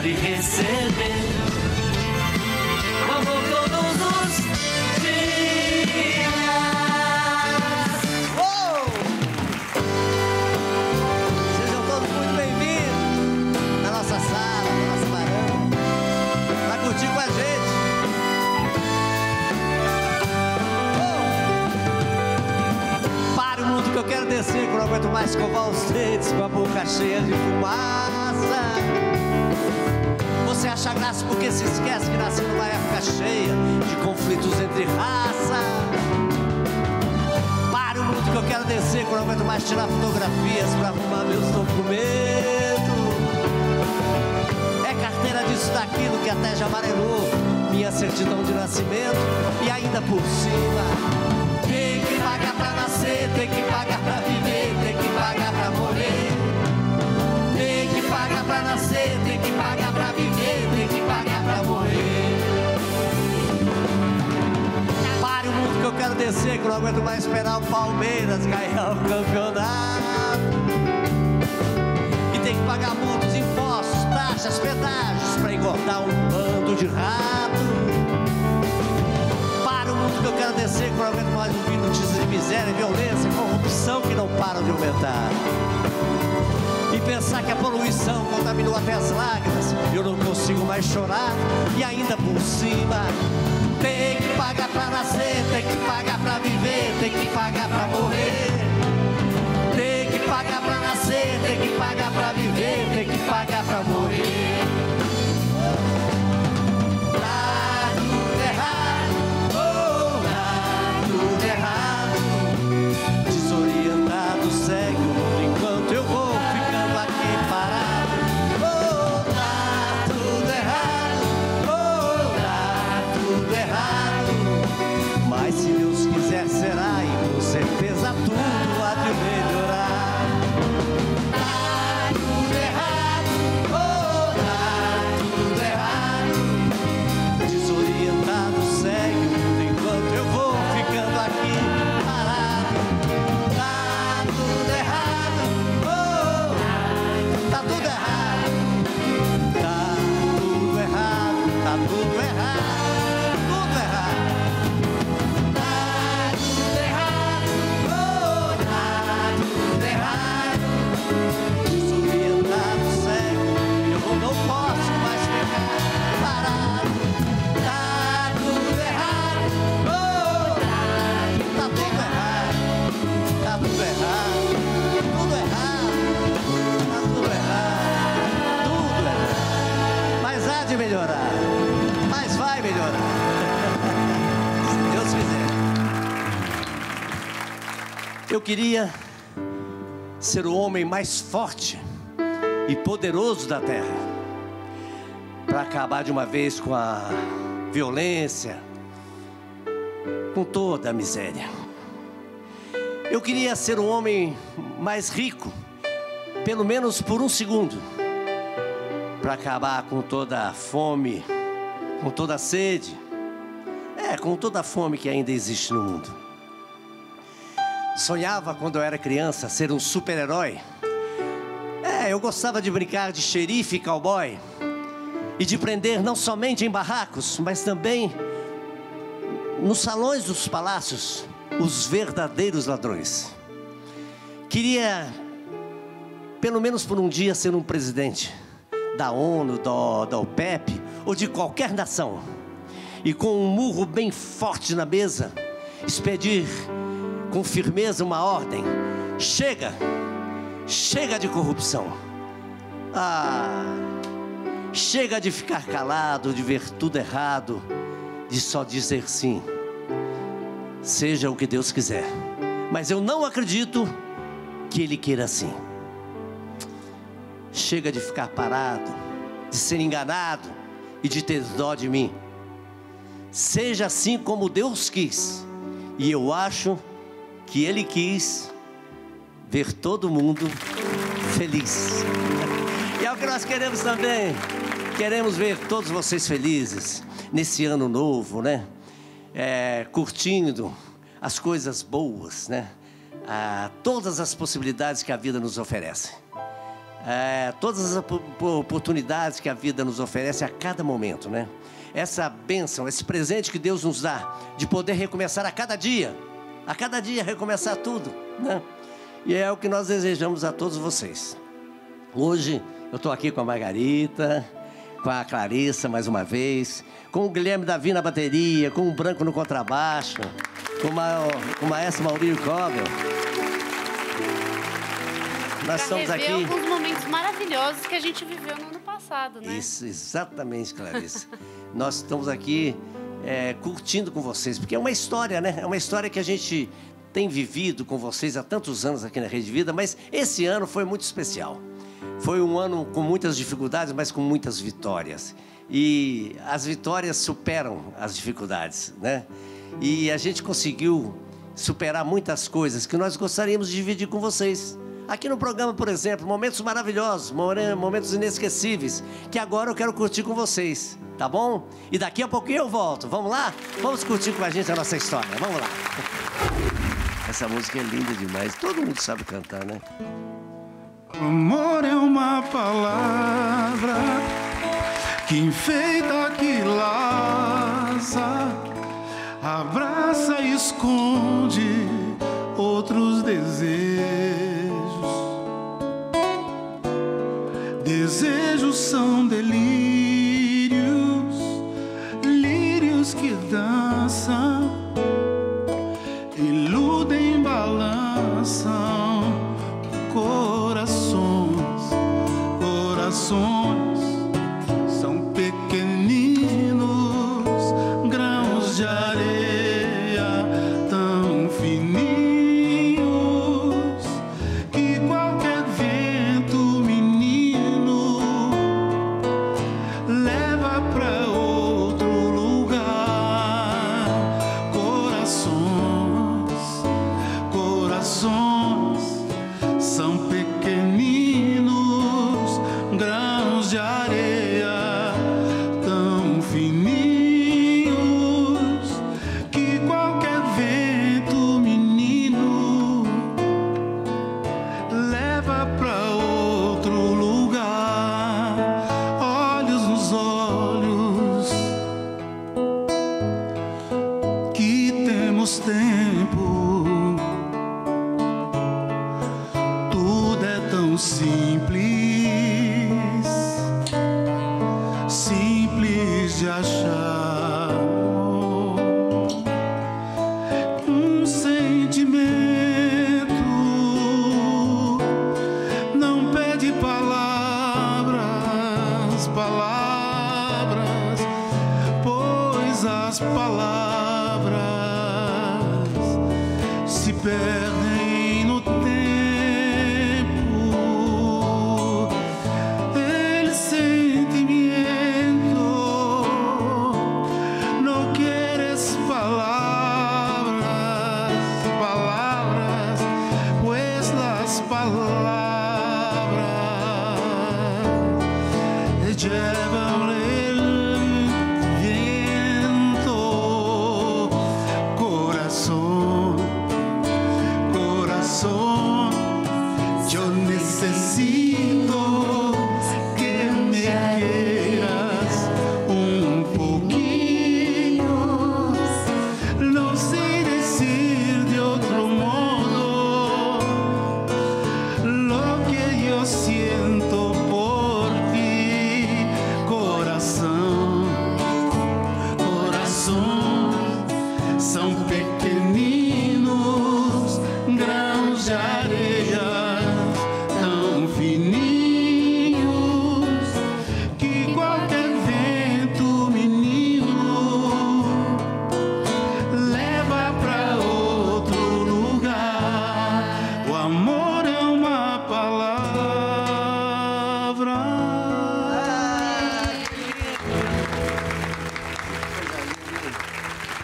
dar e receber o amor todos os dias. Oh! Sejam todos muito bem-vindos na nossa sala, na nossa varanda, para curtir com a gente. Que eu quero descer, que eu não aguento mais escovar os dentes com a boca cheia de fumaça. Você acha graça porque se esquece que nasceu numa época cheia de conflitos entre raça. Para o mundo que eu quero descer, que eu não aguento mais tirar fotografias pra arrumar meus documentos. É carteira disso daquilo que até já amarelou minha certidão de nascimento. E ainda por cima, tem que pagar pra nascer, tem que pagar pra viver, tem que pagar pra morrer. Tem que pagar pra nascer, tem que pagar pra viver, tem que pagar pra morrer. Pare o mundo que eu quero descer, que eu não aguento mais esperar o Palmeiras ganhar o campeonato. E tem que pagar muitos impostos, taxas, pedágios pra engordar um bando de ratos. Que eu quero descer, que eu não aguento mais ouvir notícias de miséria, violência, corrupção que não param de aumentar. E pensar que a poluição contaminou até as lágrimas, eu não consigo mais chorar. E ainda por cima, tem que pagar pra nascer, tem que pagar pra viver, tem que pagar pra morrer. Tem que pagar pra nascer, tem que pagar pra viver, tem que pagar pra morrer. Eu queria ser o homem mais forte e poderoso da terra, para acabar de uma vez com a violência, com toda a miséria. Eu queria ser o homem mais rico, pelo menos por um segundo, para acabar com toda a fome, com toda a sede, com toda a fome que ainda existe no mundo. Sonhava, quando eu era criança, ser um super-herói. Eu gostava de brincar de xerife e cowboy. E de prender não somente em barracos, mas também nos salões dos palácios, os verdadeiros ladrões. Queria, pelo menos por um dia, ser um presidente da ONU, da OPEP ou de qualquer nação. E com um murro bem forte na mesa, expedir com firmeza uma ordem: chega, chega de corrupção, chega de ficar calado, de ver tudo errado, de só dizer sim, seja o que Deus quiser, mas eu não acredito que Ele queira assim. Chega de ficar parado, de ser enganado e de ter dó de mim, seja assim como Deus quis. E eu acho que Ele quis ver todo mundo feliz. E é o que nós queremos também. Queremos ver todos vocês felizes nesse ano novo, né? Curtindo as coisas boas, né? Todas as possibilidades que a vida nos oferece. todas as oportunidades que a vida nos oferece a cada momento, né? Essa bênção, esse presente que Deus nos dá, de poder recomeçar a cada dia recomeçar tudo, né? E é o que nós desejamos a todos vocês. Hoje eu estou aqui com a Margarita, com a Clarissa mais uma vez, com o Guilherme Davi na bateria, com o Branco no contrabaixo, com o maestro Maurílio Cobel. Nós estamos aqui... alguns momentos maravilhosos que a gente viveu no ano passado, né? Isso, exatamente, Clarissa. Nós estamos aqui curtindo com vocês, porque é uma história, né? É uma história que a gente tem vivido com vocês há tantos anos aqui na Rede Vida, mas esse ano foi muito especial. Foi um ano com muitas dificuldades, mas com muitas vitórias. E as vitórias superam as dificuldades, né? E a gente conseguiu superar muitas coisas que nós gostaríamos de dividir com vocês. Aqui no programa, por exemplo, momentos maravilhosos, momentos inesquecíveis, que agora eu quero curtir com vocês, tá bom? E daqui a pouquinho eu volto. Vamos lá? Vamos curtir com a gente a nossa história. Vamos lá. Essa música é linda demais. Todo mundo sabe cantar, né? Amor é uma palavra que enfeita, que laça, abraça e esconde outros desejos. Desejos são delírios, lírios que dançam, iludem, balançam corações, corações são pequeninos grãos de areia, tão fininhos que qualquer vento, menino, leva pra outro lugar. Corações, corações são pequeninos grãos de areia, tão fininhos que qualquer vento, menino, leva pra outro lugar. Olhos nos olhos que temos tempo. Simples, simples de achar um sentimento, não pede palavras, palavras, pois as palavras se perdem no tempo.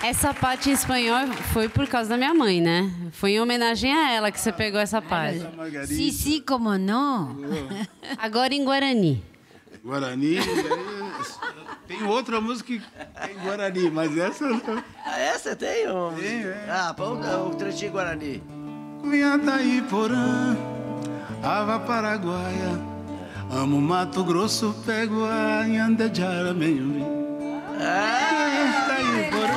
Essa parte em espanhol foi por causa da minha mãe, né? Foi em homenagem a ela que você pegou essa parte. Sim, sim, como não? Agora em Guarani. Guarani, tem outra música em Guarani, mas essa não. Ah, essa tem? Ah, o trechinho Guarani. Cunhata Iporã, Ava Paraguaia, Amo Mato Grosso, pego a Nhandejara, meio-me. Ah, tá aí, olha!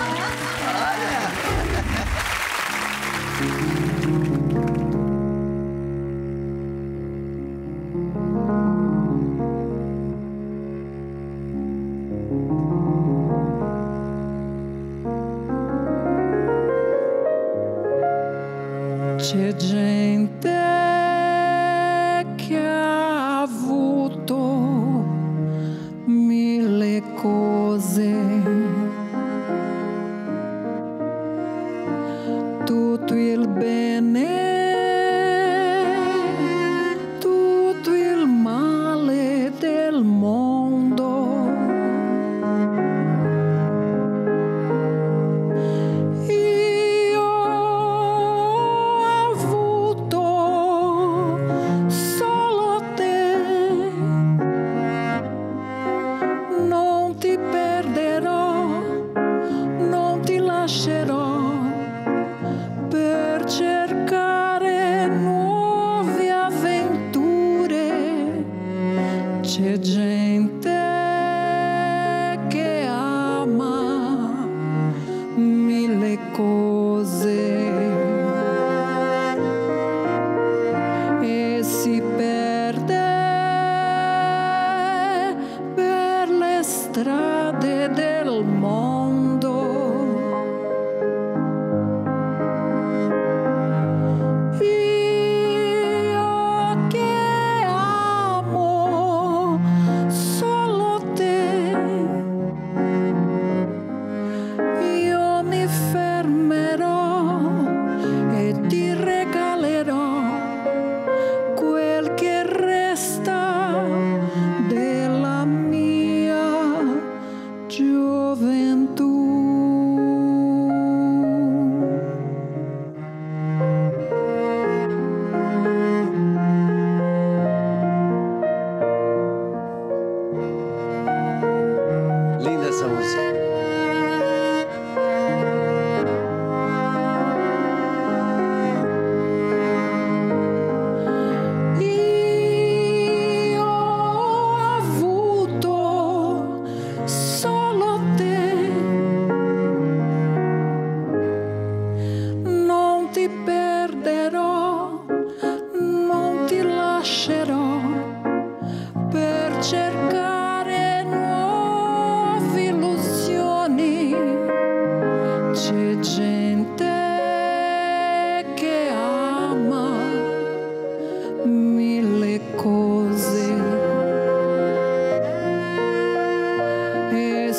C'è gente che ha avuto mille cose, tutto il bene, tutto il male del mondo. C'è gente che ama mille cose e si perde per le strade del mondo.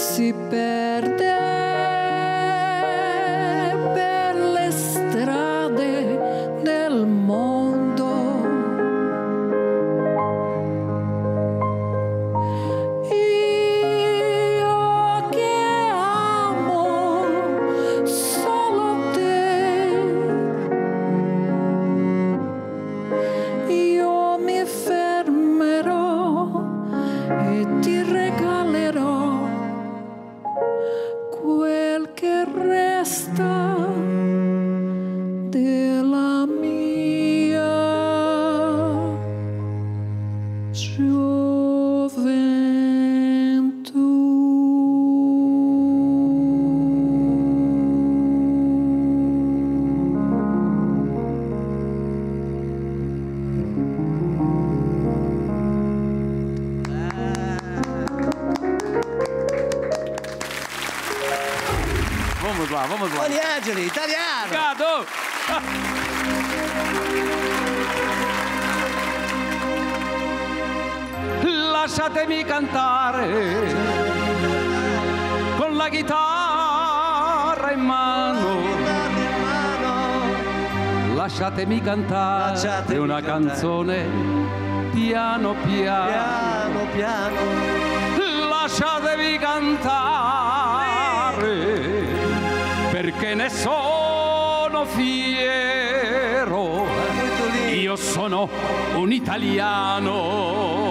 Si perde per le strade del mondo. Io che amo solo te, io mi fermerò e ti regalerò quel que resta de la mia juventude. Vamos lá, vamos lá. Oriangeli, italiano. Obrigado. Lasciatemi cantare con la chitarra in mano. Lasciatemi cantare una canzone piano piano. Lasciatemi cantare, perché ne sono fiero, io sono un italiano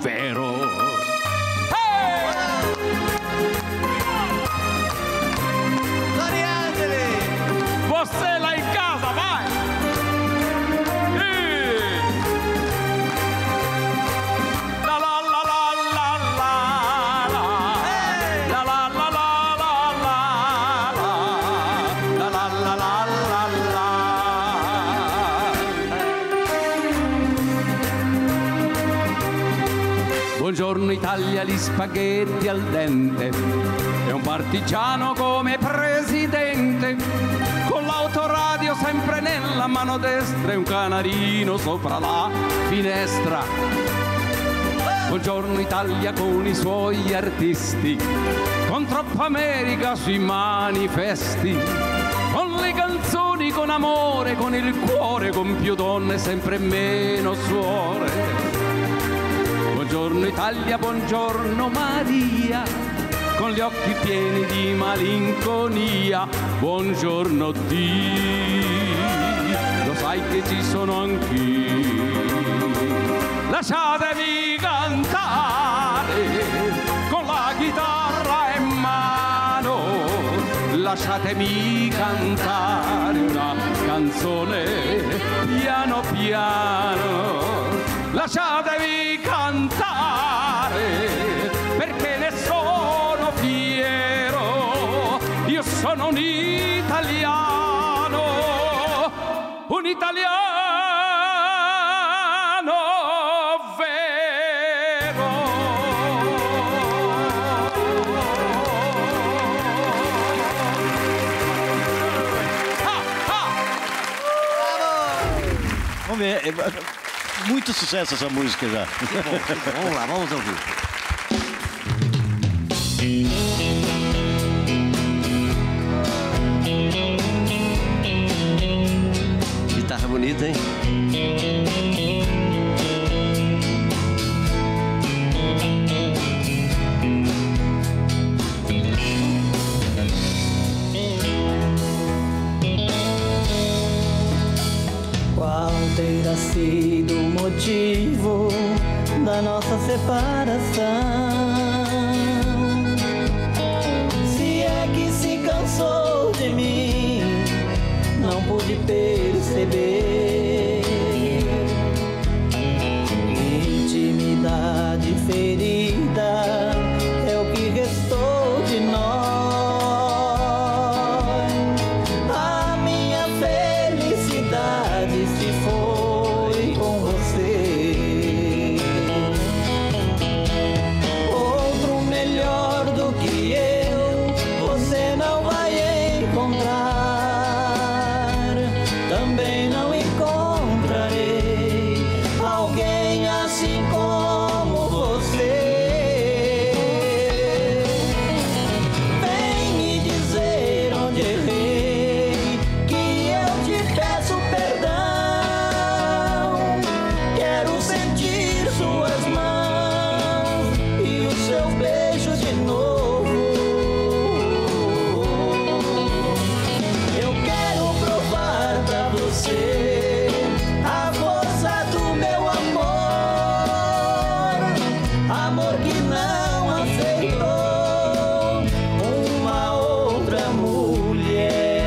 vero. Hey! Você lá em casa, vai! Hey! Buongiorno Italia, gli spaghetti al dente, e un partigiano come presidente, con l'autoradio sempre nella mano destra e un canarino sopra la finestra. Buongiorno Italia con i suoi artisti, con troppa America sui manifesti, con le canzoni, con amore, con il cuore, con più donne e sempre meno suore. Buongiorno Italia, buongiorno Maria, con gli occhi pieni di malinconia. Buongiorno Dio, lo sai che ci sono anch'io. Lasciatevi cantare con la chitarra in mano, lasciatemi cantare una canzone piano piano. Lasciatevi cantare perché ne sono fiero, io sono un italiano vero. Vamos ver. Muito sucesso essa música já. Que bom, que bom. Vamos lá, vamos ouvir. Guitarra bonita, hein? Qual terá sido o motivo da nossa separação? Se é que se cansou de mim, não pude perceber. Intimidade ferida é o que restou de nós. A minha felicidade se foi com você. Outro melhor do que eu, você não vai encontrar. Também não encontrarei alguém assim como você. Vem me dizer onde errei, que eu te peço perdão. Quero sentir suas mãos e os seus beijos de novo. Eu quero provar pra você a força do meu amor, amor que não aceitou uma outra mulher.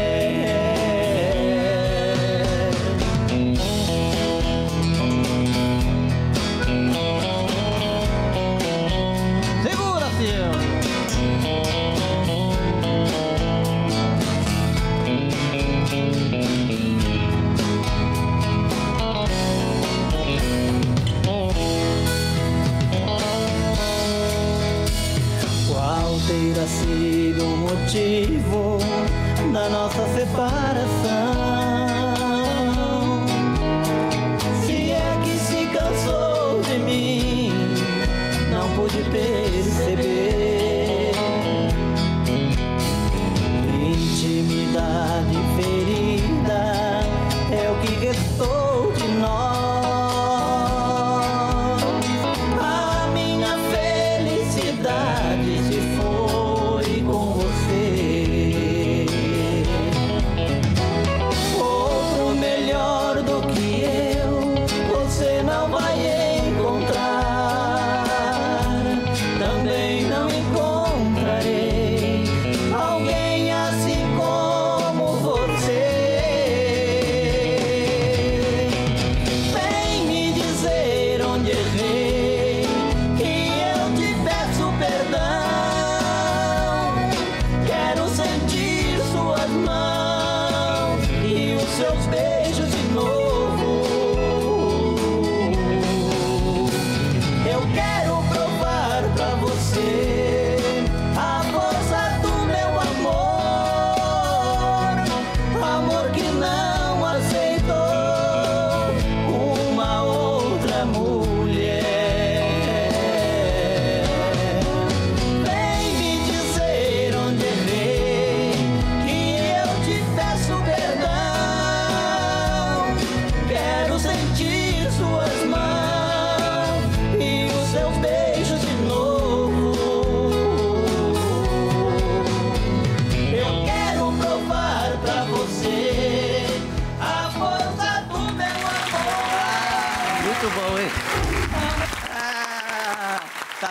Segura, filho! Qual terá sido o motivo da nossa separação? Se é que se cansou de mim, não pude perceber. Intimidade ferida é o que restou de nós. A minha felicidade se foi com você. Outro melhor do que eu, você não vai encontrar. Também não encontrarei alguém assim como você.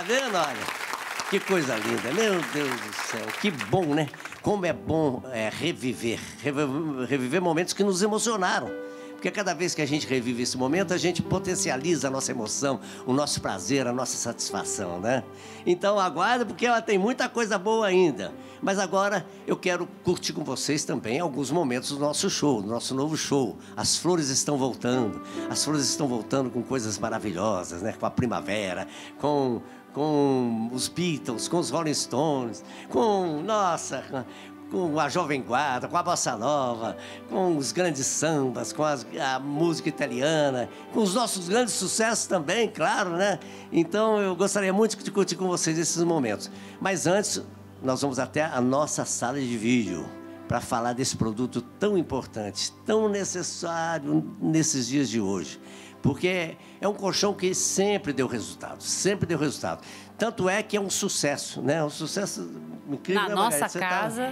Tá vendo? Olha, que coisa linda. Meu Deus do céu, que bom, né? Como é bom reviver momentos que nos emocionaram. Porque cada vez que a gente revive esse momento, a gente potencializa a nossa emoção, o nosso prazer, a nossa satisfação, né? Então, aguarda, porque ela tem muita coisa boa ainda. Mas agora, eu quero curtir com vocês também alguns momentos do nosso show, do nosso novo show. As flores estão voltando. As flores estão voltando com coisas maravilhosas, né? Com a primavera, com os Beatles, com os Rolling Stones, com a Jovem Guarda, com a Bossa Nova, com os grandes sambas, com a música italiana, com os nossos grandes sucessos também, claro, né? Então, eu gostaria muito de curtir com vocês esses momentos. Mas antes, nós vamos até a nossa sala de vídeo para falar desse produto tão importante, tão necessário nesses dias de hoje. Porque é um colchão que sempre deu resultado, sempre deu resultado. Tanto é que é um sucesso, né? Um sucesso incrível. Na nossa casa.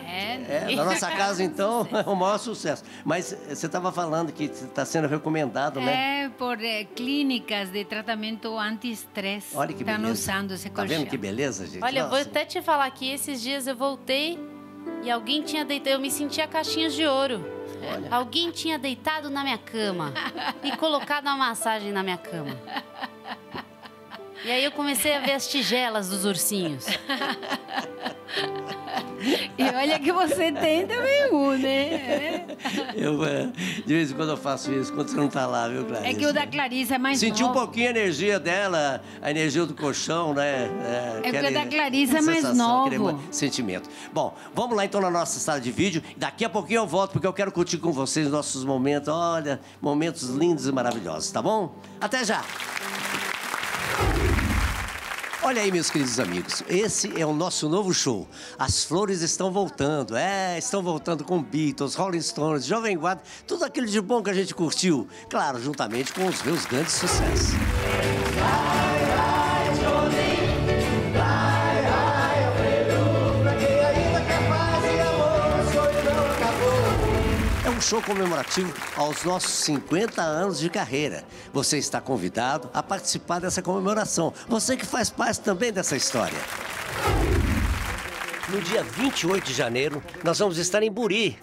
Na nossa casa, então, é o maior sucesso. Mas você estava falando que está sendo recomendado, né? É, por clínicas de tratamento anti-estresse. Olha que beleza. Estão usando esse colchão. Tá vendo que beleza, gente? Olha, nossa. Eu vou até te falar que esses dias eu voltei e alguém tinha deitado, eu me sentia caixinhas de ouro. Olha. Alguém tinha deitado na minha cama e colocado uma massagem na minha cama. E aí eu comecei a ver as tigelas dos ursinhos. E olha que você tem também um, né? Eu, de vez em quando eu faço isso, quando você não tá lá, viu, Clarice? É que o da Clarice é mais senti novo. Um pouquinho a energia dela, a energia do colchão, né? É que o da Clarice é mais novo. Sentimento. Bom, vamos lá então na nossa sala de vídeo. Daqui a pouquinho eu volto, porque eu quero curtir com vocês nossos momentos. Olha, momentos lindos e maravilhosos, tá bom? Até já! Olha aí, meus queridos amigos, esse é o nosso novo show. As flores estão voltando, estão voltando com Beatles, Rolling Stones, Jovem Guarda, tudo aquilo de bom que a gente curtiu, claro, juntamente com os meus grandes sucessos. Show comemorativo aos nossos 50 anos de carreira. Você está convidado a participar dessa comemoração. Você que faz parte também dessa história. No dia 28 de janeiro, nós vamos estar em Buri,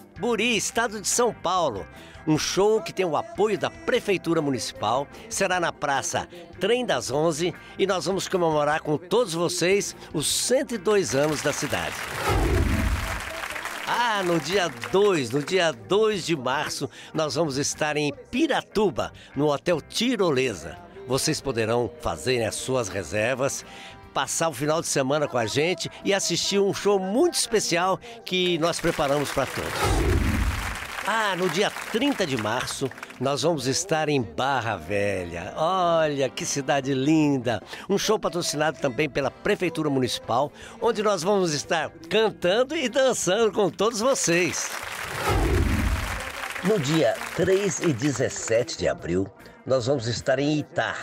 estado de São Paulo. Um show que tem o apoio da Prefeitura Municipal, será na Praça Trem das 11 e nós vamos comemorar com todos vocês os 102 anos da cidade. Ah, no dia 2 de março, nós vamos estar em Piratuba, no Hotel Tirolesa. Vocês poderão fazer as suas reservas, passar o final de semana com a gente e assistir um show muito especial que nós preparamos para todos. Ah, no dia 30 de março, nós vamos estar em Barra Velha. Olha, que cidade linda! Um show patrocinado também pela Prefeitura Municipal, onde nós vamos estar cantando e dançando com todos vocês. No dia 3 e 17 de abril, nós vamos estar em Itá,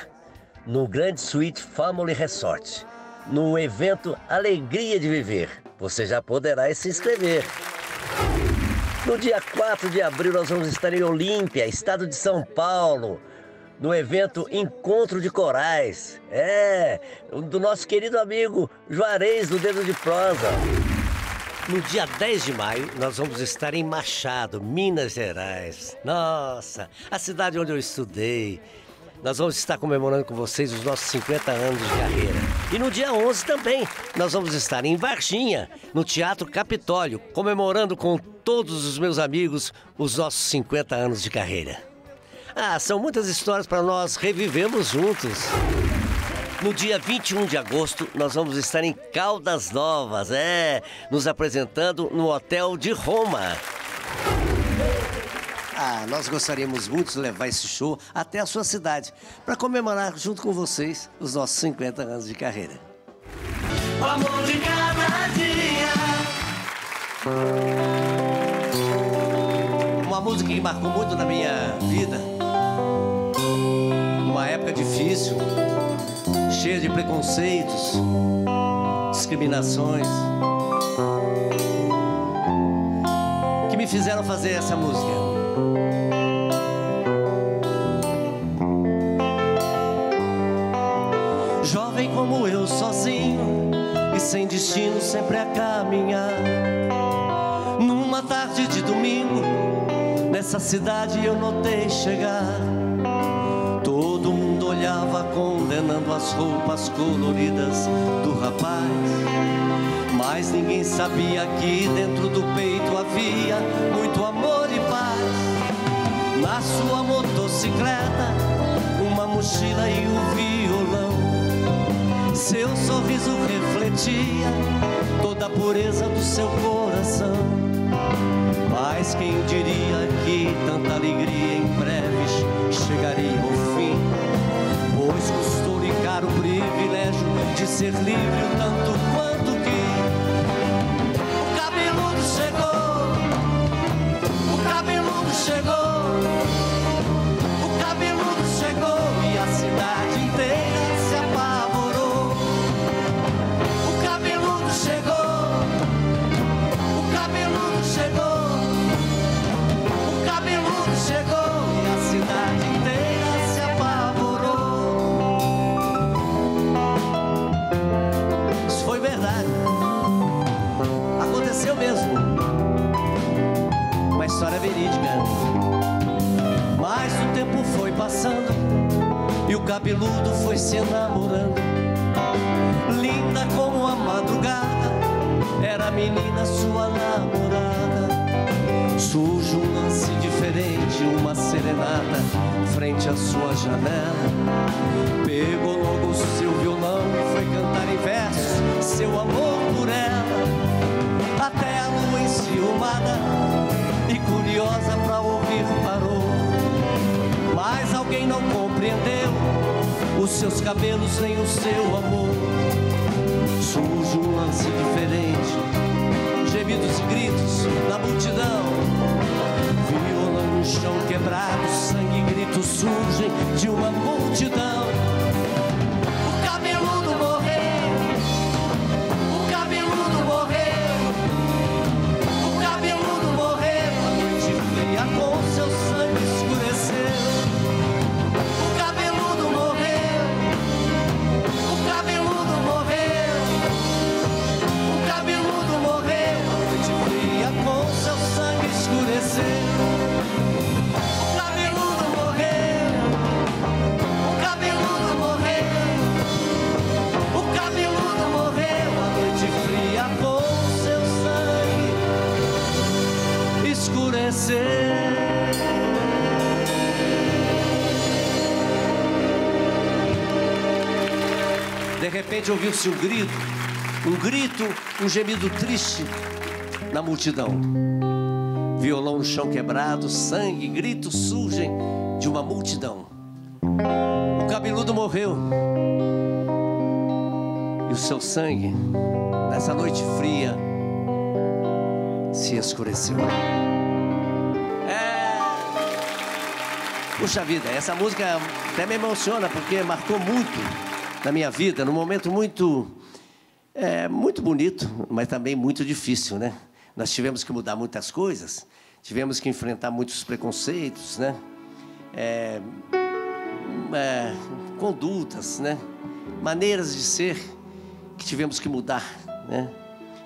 no Grand Suite Family Resort, no evento Alegria de Viver. Você já poderá se inscrever. No dia 4 de abril, nós vamos estar em Olímpia, estado de São Paulo, no evento Encontro de Corais. Do nosso querido amigo Juarez, do Dedo de Prosa. No dia 10 de maio, nós vamos estar em Machado, Minas Gerais. Nossa, a cidade onde eu estudei. Nós vamos estar comemorando com vocês os nossos 50 anos de carreira. E no dia 11 também, nós vamos estar em Varginha, no Teatro Capitólio, comemorando com todos os meus amigos os nossos 50 anos de carreira. Ah, são muitas histórias para nós revivermos juntos. No dia 21 de agosto, nós vamos estar em Caldas Novas, nos apresentando no Hotel de Roma. Ah, nós gostaríamos muito de levar esse show até a sua cidade, para comemorar junto com vocês os nossos 50 anos de carreira. O amor de cada dia. Uma música que marcou muito na minha vida, numa época difícil, cheia de preconceitos, discriminações, que me fizeram fazer essa música. jovem como eu, sozinho e sem destino, sempre a caminhar. Numa tarde de domingo, nessa cidade eu notei chegar. Todo mundo olhava condenando as roupas coloridas do rapaz, mas ninguém sabia que dentro do peito havia muito amor e paz. Na sua motocicleta, uma mochila e um violão, seu sorriso refletia toda a pureza do seu coração. Mas quem diria que tanta alegria em breve chegaria ao fim, pois custou lhe caro o privilégio de ser livre o tanto quanto quis. O cabeludo chegou, o cabeludo chegou, a cidade inteira se apavorou. O cabeludo chegou, o cabeludo chegou, o cabeludo chegou, e a cidade inteira se apavorou. Isso foi verdade, aconteceu mesmo, uma história verídica. Mas o tempo foi passando e o cabeludo foi se enamorando. Linda como a madrugada, era a menina sua namorada. Surge um lance diferente, uma serenata frente à sua janela. Pegou logo o seu violão e foi cantar em versos seu amor por ela. Até a lua enciumada e curiosa pra ouvir parou, mas alguém não compreendeu os seus cabelos nem o seu amor. Surge um lance diferente, gemidos e gritos da multidão, viola no chão quebrado, sangue e gritos surgem de uma multidão. O cabeludo morreu, o cabeludo morreu, o cabeludo morreu, a noite fria com seu sangue escureceu. De repente ouviu-se um grito, um gemido triste na multidão. Violão no chão quebrado, sangue, gritos surgem de uma multidão. O cabeludo morreu e o seu sangue, nessa noite fria, se escureceu. Puxa vida, essa música até me emociona, porque marcou muito na minha vida, num momento muito bonito, mas também muito difícil, né? Nós tivemos que mudar muitas coisas, tivemos que enfrentar muitos preconceitos, né? Condutas, né? Maneiras de ser que tivemos que mudar, né?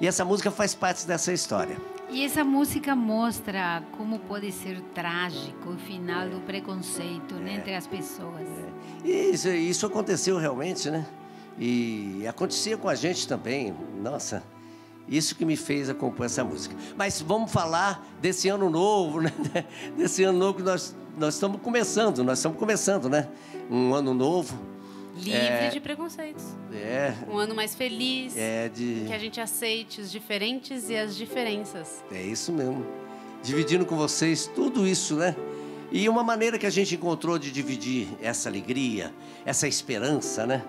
E essa música faz parte dessa história. E essa música mostra como pode ser trágico o final do preconceito, né, entre as pessoas. Isso aconteceu realmente, né? E acontecia com a gente também. Nossa, isso que me fez acompanhar essa música. Mas vamos falar desse ano novo, né? Desse ano novo que nós estamos começando, né? Um ano novo. Livre de preconceitos. Um ano mais feliz, que a gente aceite os diferentes e as diferenças. É isso mesmo. Dividindo com vocês tudo isso, né? E uma maneira que a gente encontrou de dividir essa alegria, essa esperança, né?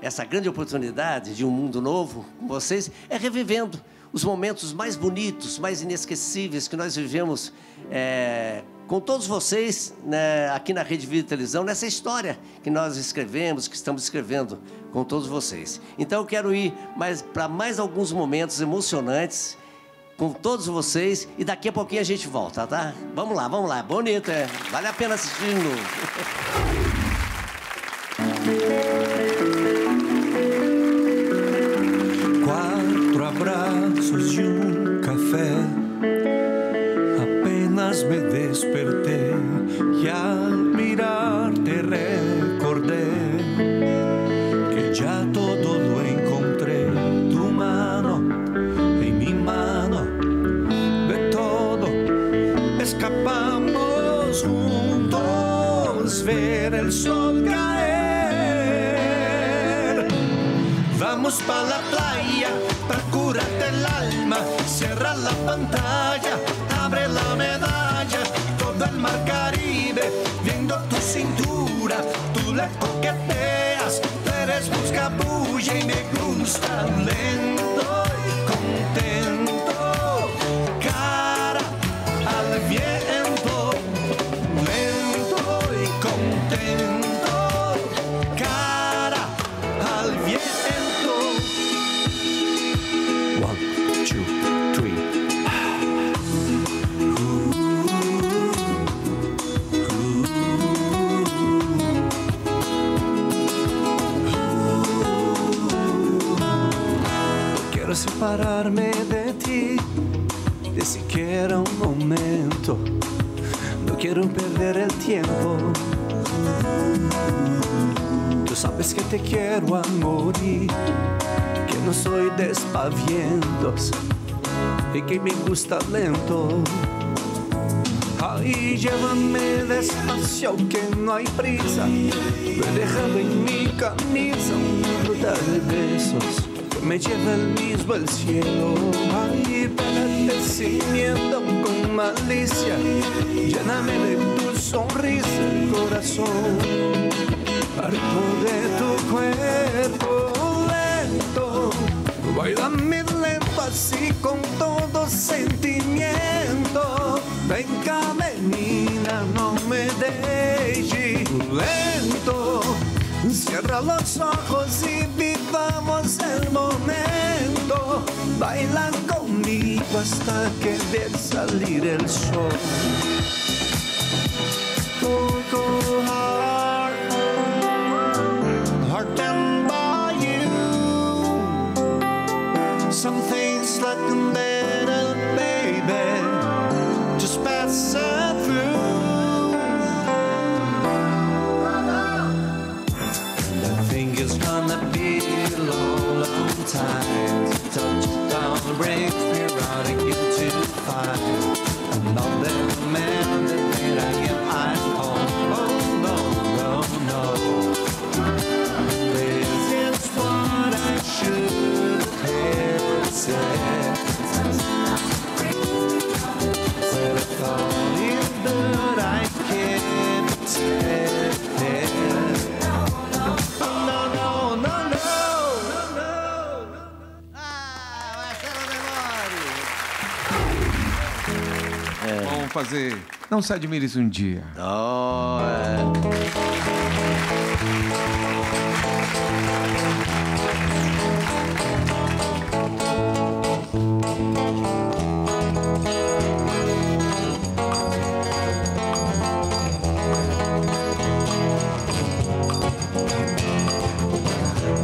Essa grande oportunidade de um mundo novo com vocês é revivendo os momentos mais bonitos, mais inesquecíveis que nós vivemos com todos vocês, né, aqui na Rede Vida Televisão, nessa história que nós escrevemos, que estamos escrevendo com todos vocês. Então eu quero ir para mais alguns momentos emocionantes com todos vocês e daqui a pouquinho a gente volta, tá? Vamos lá, bonito, vale a pena assistir de novo. de um café, apenas me despertei e ao mirar te recordei que já todo lo encontrei, tu mano em mi mano, de todo escapamos juntos, ver el sol caer, vamos para la playa. Cúrate el alma, cierra la pantalla, abre la medalla, todo el mar Caribe, viendo tu cintura, tú le coqueteas, tú eres busca bulla y me gusta lento y contento, cara al viento, lento y contento, cara al viento. 1, 2, 3. Quero separar-me de ti, de sequer um momento. Não quero perder o tempo. Tu sabes que te quero a morir, que não sou despavientos e que me gusta lento. Aí llévame despacio que não há prisa, me dejando em mi camisa uma fruta de besos que me lleva el mismo al cielo. Aí pégate ciñendo com malícia, lléname de tu sonrisa el corazón, parto de tu cuerpo lento, bailame lento así con todo sentimiento. Ven caminina, no me dejes lento. Cierra los ojos y vivamos el momento. Baila conmigo hasta que veas salir el sol. Coco heart, heart and by you. Some things looking better, baby, just pass through. It's gonna be a long, long time. Touchdown brings me round again to find another man that I am. I own. Oh no, no, no. This is what I should have said. But I thought it that I can't tell. Vamos fazer. Não se admire isso um dia. Oh, é.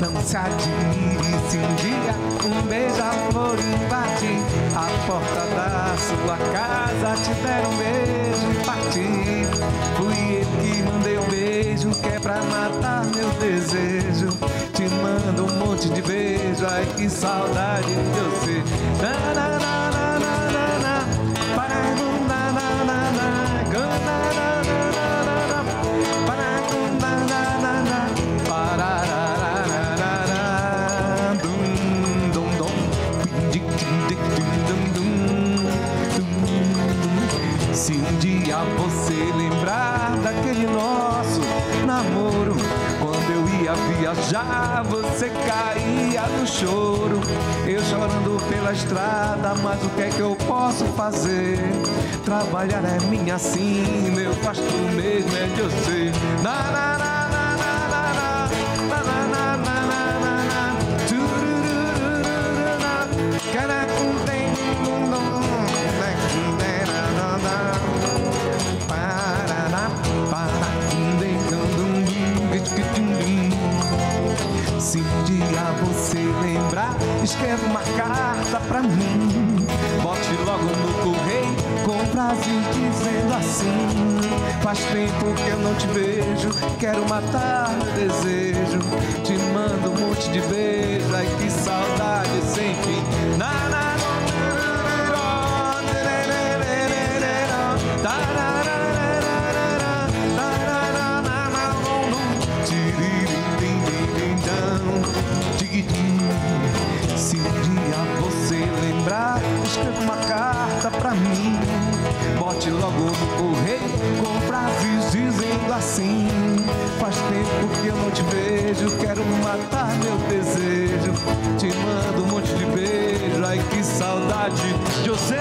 Não se admire se um dia um beija-flor invade a porta da sua casa, te deram um beijo e parti. Fui eu que mandei um beijo que é pra matar meu desejo. Te mando um monte de beijo, ai que saudade de você. Na na na na na na na, paragum na na na na, gana na na na na na, paragum na na na na, parará. Se um dia você lembrar daquele nosso namoro, quando eu ia viajar você caía no choro, eu chorando pela estrada, mas o que é que eu posso fazer? Trabalhar é minha sina, eu faço mesmo é de você. Na, na, na. See you. dia você lembrar, escreve uma carta pra mim, bote logo no correio com frase dizendo assim: faz tempo que eu não te vejo, quero matar meu desejo, te mando um monte de beijo, ai que saudade sem fim. Na, na, se um dia você lembrar, escreva uma carta pra mim, bote logo no correio com frases dizendo assim: faz tempo que eu não te vejo, quero matar meu desejo, te mando um monte de beijo, ai que saudade de você.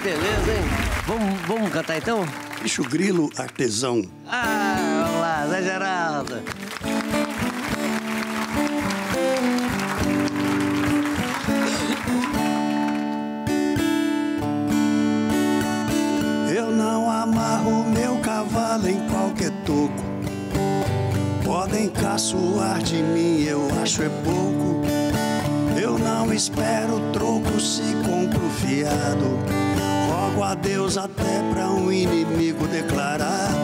beleza, hein? Vamos cantar, então? Bicho Grilo Artesão. Ah, vamos lá, Zé Geraldo. Eu não amarro meu cavalo em qualquer toco. Podem caçoar de mim, eu acho é pouco. Eu não espero troco, se compro fiado. Rogo a Deus até pra um inimigo declarado.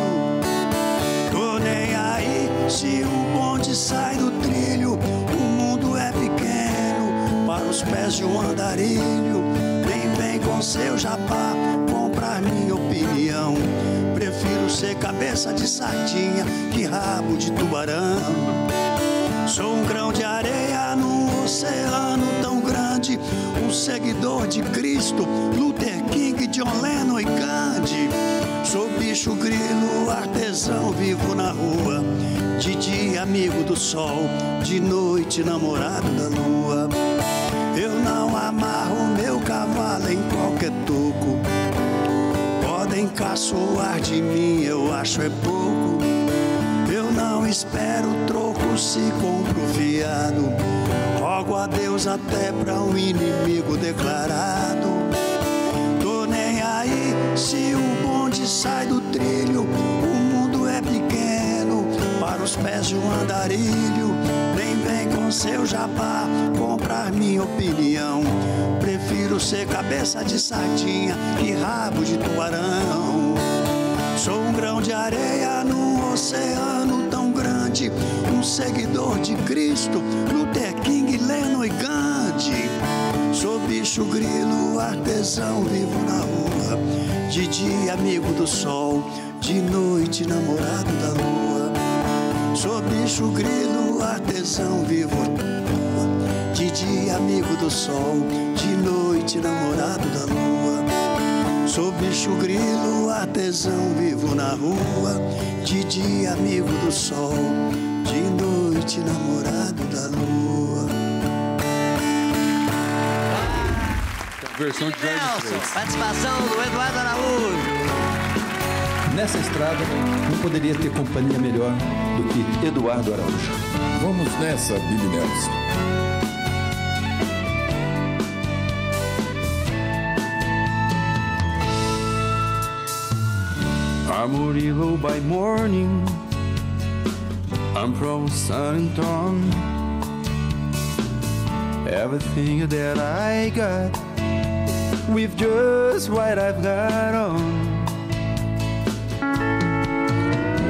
Tô nem aí se o bonde sai do trilho. O mundo é pequeno para os pés de um andarilho. Nem vem com seu jabá comprar minha opinião. Prefiro ser cabeça de sardinha que rabo de tubarão. Sou um grão de areia num oceano tão grande, um seguidor de Cristo, Luther King, John Lennon e Gandhi. Sou bicho grilo, artesão, vivo na rua, de dia amigo do sol, de noite namorado da lua. Eu não amarro meu cavalo em qualquer toco. Podem caçoar de mim, eu acho é pouco. Eu não espero troco, se compro fiado. Rogo a Deus até pra um inimigo declarado. Tô nem aí se o bonde sai do trilho. O mundo é pequeno para os pés de um andarilho. Nem vem com seu jabá comprar minha opinião. Prefiro ser cabeça de sardinha e rabo de tubarão. Sou um grão de areia num oceano tão grande, um seguidor de Cristo, Luther King, Lennon e Gandhi. Sou bicho grilo, artesão, vivo na rua, de dia amigo do sol, de noite namorado da lua. Sou bicho grilo, artesão, vivo na rua, de dia amigo do sol, de noite namorado da lua. Sou bicho grilo, artesão, vivo na rua, de dia amigo do sol, de noite namorado da lua. Versão de Nelson, participação do Eduardo Araújo. Nessa estrada, não poderia ter companhia melhor do que Eduardo Araújo. Vamos nessa, Billy Nelson. I'm Amarillo by morning, I'm from San Antonio. Everything that I got, with just what I've got on.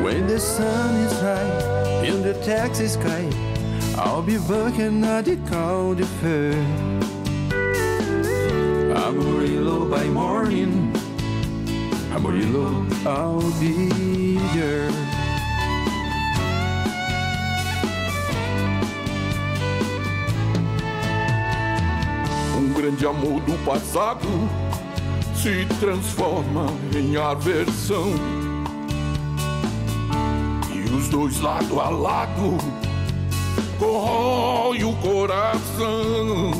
When the sun is high, in the Texas sky, I'll be working at the county fair. I'm Amarillo by morning, Amarillo, I'll be there. Grande amor do passado se transforma em aversão, e os dois lado a lado corrói o coração.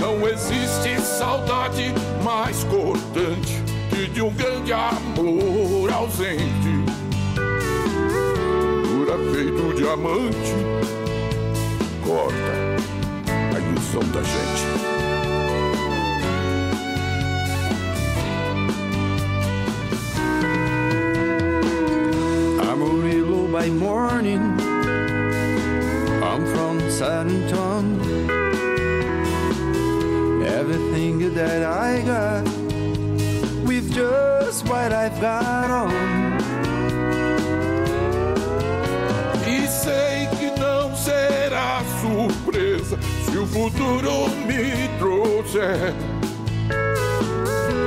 Não existe saudade mais cortante que de um grande amor ausente. Dura feito diamante, corta a ilusão da gente. Amarillo by morning, I'm from San Antonio. Everything that I got, with just what I've got on. E sei que não será surpresa se o futuro me trouxer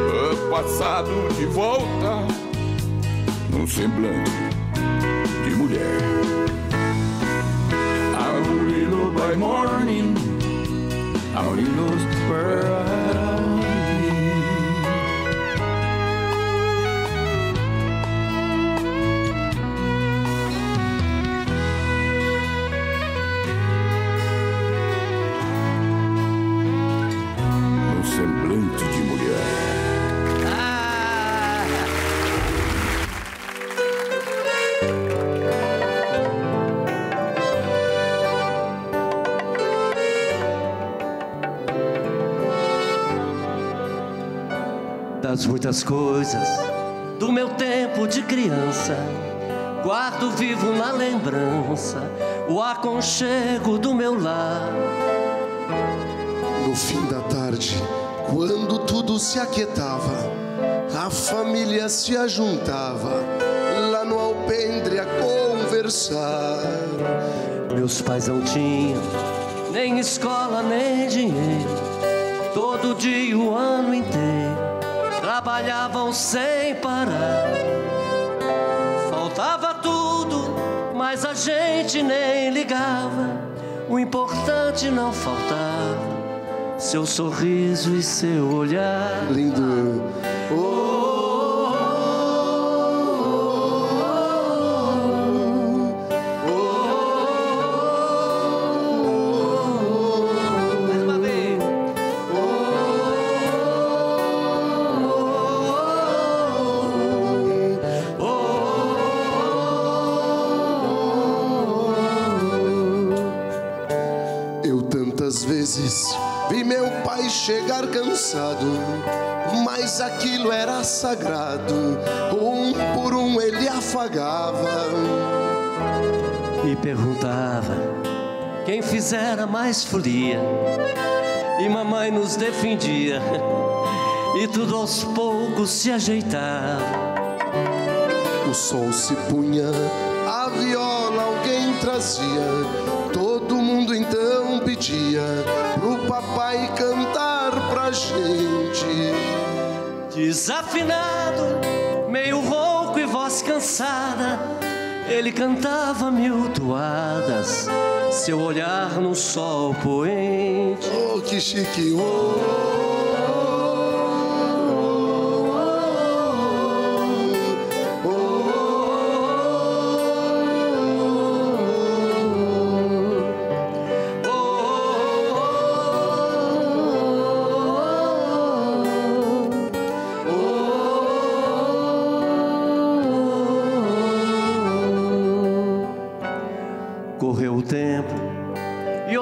o passado de volta num semblante de mulher. I will be loved by morning, Amarillo's where I'll be. Não sei das muitas coisas do meu tempo de criança. Guardo vivo na lembrança o aconchego do meu lar. No fim da tarde, quando tudo se aquietava, a família se ajuntava lá no alpendre a conversar. Meus pais não tinham nem escola nem dinheiro, todo dia o ano inteiro trabalhavam sem parar. Faltava tudo, mas a gente nem ligava. O importante não faltava, seu sorriso e seu olhar. Lindo. Oh. Vi meu pai chegar cansado, mas aquilo era sagrado. Um por um ele afagava e perguntava quem fizera mais folia. E mamãe nos defendia e tudo aos poucos se ajeitava. O sol se punha, a viola alguém trazia. Todo mundo então pedia pro papai cantar pra gente. Desafinado, meio rouco e voz cansada, ele cantava mil toadas, seu olhar no sol poente. Oh, que chique! Oh.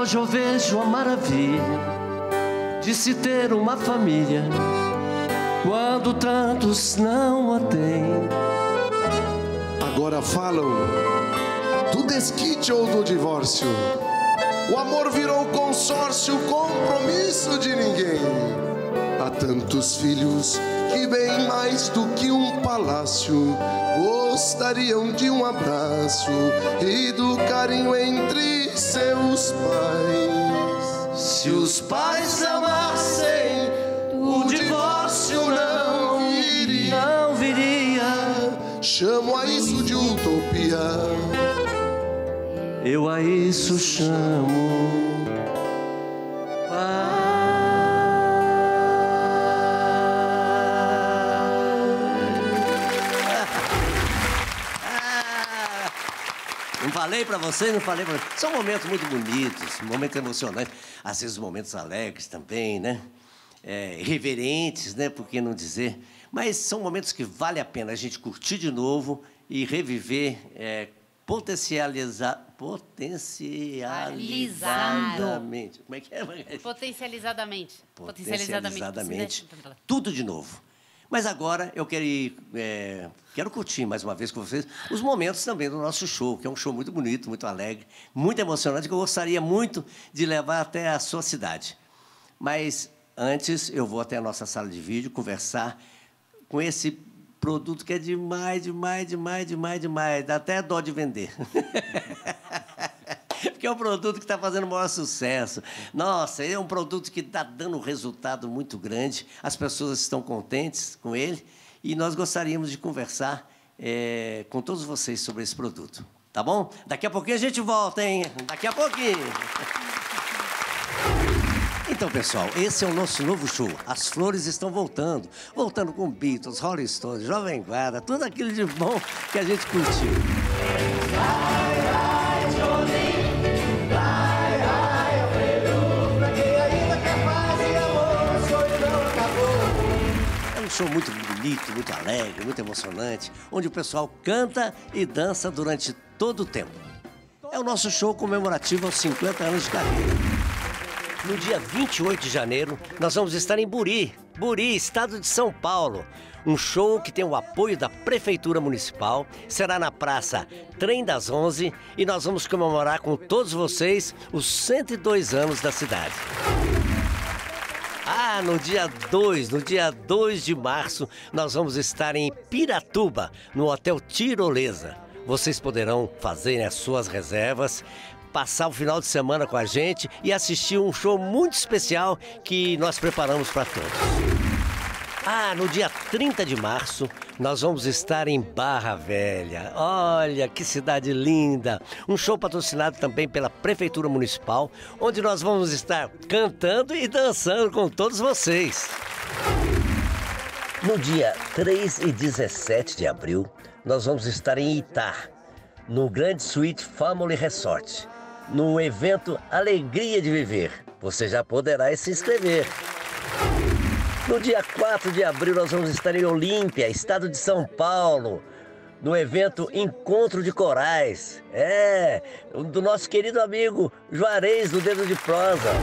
Hoje eu vejo a maravilha de se ter uma família, quando tantos não a têm. Agora falam do desquite ou do divórcio. O amor virou consórcio, compromisso de ninguém. Há tantos filhos que bem mais do que um palácio gostariam de um abraço e do carinho entre seus pais. Se os pais amassem, o divórcio não viria. Não viria. Chamo a isso de utopia. Eu a isso chamo. Falei pra você, não falei pra você. São momentos muito bonitos, momentos emocionantes. Às vezes momentos alegres também, né? Irreverentes, né? Por que não dizer? Mas são momentos que vale a pena a gente curtir de novo e reviver, potencializadamente. Como é que é? Potencializadamente. Tudo de novo. Mas agora eu quero ir, quero curtir mais uma vez com vocês os momentos também do nosso show, que é um show muito bonito, muito alegre, muito emocionante, que eu gostaria muito de levar até a sua cidade. Mas antes eu vou até a nossa sala de vídeo conversar com esse produto que é demais. Dá até dó de vender. Porque é um produto que está fazendo o maior sucesso. Nossa, é um produto que está dando um resultado muito grande. As pessoas estão contentes com ele. E nós gostaríamos de conversar com todos vocês sobre esse produto. Tá bom? Daqui a pouquinho a gente volta, hein? Daqui a pouquinho. Então, pessoal, esse é o nosso novo show. As flores estão voltando. Voltando com Beatles, Rolling Stones, Jovem Guarda, tudo aquilo de bom que a gente curtiu. Um show muito bonito, muito alegre, muito emocionante, onde o pessoal canta e dança durante todo o tempo. É o nosso show comemorativo aos 50 anos de carreira. No dia 28 de janeiro, nós vamos estar em Buri, estado de São Paulo. Um show que tem o apoio da Prefeitura Municipal, será na Praça Trem das 11 e nós vamos comemorar com todos vocês os 102 anos da cidade. Ah, no dia 2 de março, nós vamos estar em Piratuba, no Hotel Tirolesa. Vocês poderão fazer as suas reservas, passar o final de semana com a gente e assistir um show muito especial que nós preparamos para todos. Ah, no dia 30 de março, nós vamos estar em Barra Velha. Olha, que cidade linda! Um show patrocinado também pela Prefeitura Municipal, onde nós vamos estar cantando e dançando com todos vocês. No dia 3 e 17 de abril, nós vamos estar em Itá, no Grand Suite Family Resort, no evento Alegria de Viver. Você já poderá se inscrever. No dia 4 de abril, nós vamos estar em Olímpia, estado de São Paulo, no evento Encontro de Corais. Do nosso querido amigo Juarez, do Dedo de Prosa.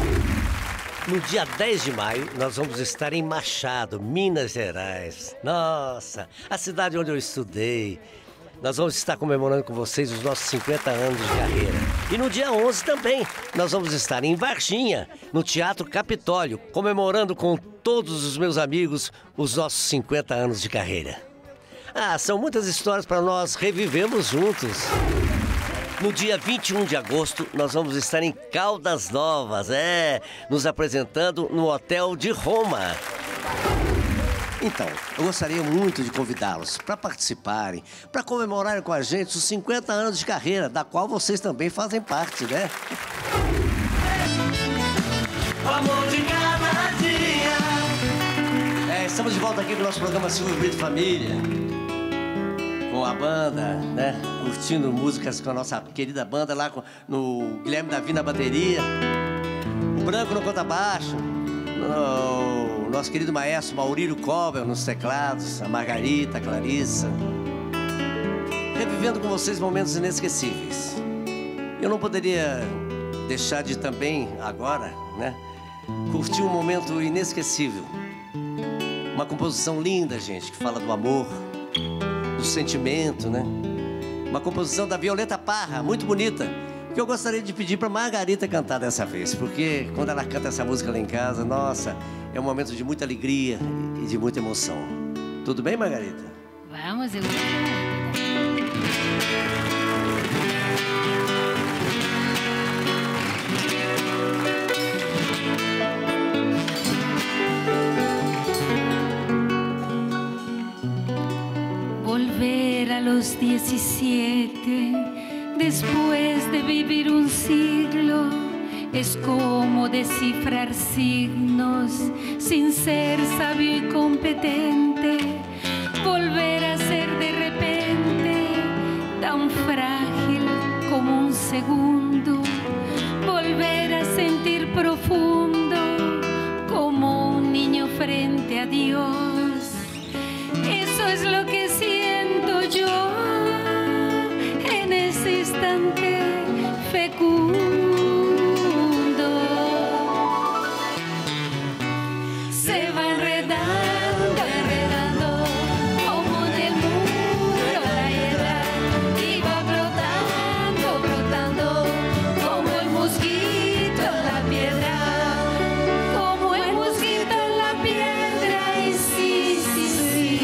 No dia 10 de maio, nós vamos estar em Machado, Minas Gerais. Nossa, a cidade onde eu estudei. Nós vamos estar comemorando com vocês os nossos 50 anos de carreira. E no dia 11 também, nós vamos estar em Varginha, no Teatro Capitólio, comemorando com todos os meus amigos os nossos 50 anos de carreira. Ah, são muitas histórias para nós revivermos juntos. No dia 21 de agosto, nós vamos estar em Caldas Novas, nos apresentando no Hotel de Roma. Então, eu gostaria muito de convidá-los para participarem, para comemorarem com a gente os 50 anos de carreira, da qual vocês também fazem parte, né? O amor de cada dia. Estamos de volta aqui no nosso programa Silvio Brito Família, com a banda, né? Curtindo músicas com a nossa querida banda lá no Guilherme Davi na bateria, o Branco no contrabaixo, o nosso querido maestro Maurílio Cobel nos teclados, a Margarita, a Clarissa. Revivendo com vocês momentos inesquecíveis. Eu não poderia deixar de também, agora, né, curtir um momento inesquecível. Uma composição linda, gente, que fala do amor, do sentimento, né? Uma composição da Violeta Parra, muito bonita, que eu gostaria de pedir para Margarita cantar dessa vez, porque quando ela canta essa música lá em casa, nossa, é um momento de muita alegria e de muita emoção. Tudo bem, Margarita? Vamos, eu... Volver a los 17. Después de vivir un siglo, es como descifrar signos sin ser sabio y competente. Volver a ser de repente tan frágil como un segundo. Volver a sentir profundo como un niño frente a Dios. Eso es lo que siento yo. En ese instante fecundo se va enredando, enredando como en el mundo la edad, y va brotando, brotando como el mosquito en la piedra, como el mosquito en la piedra. Y sí, sí, sí,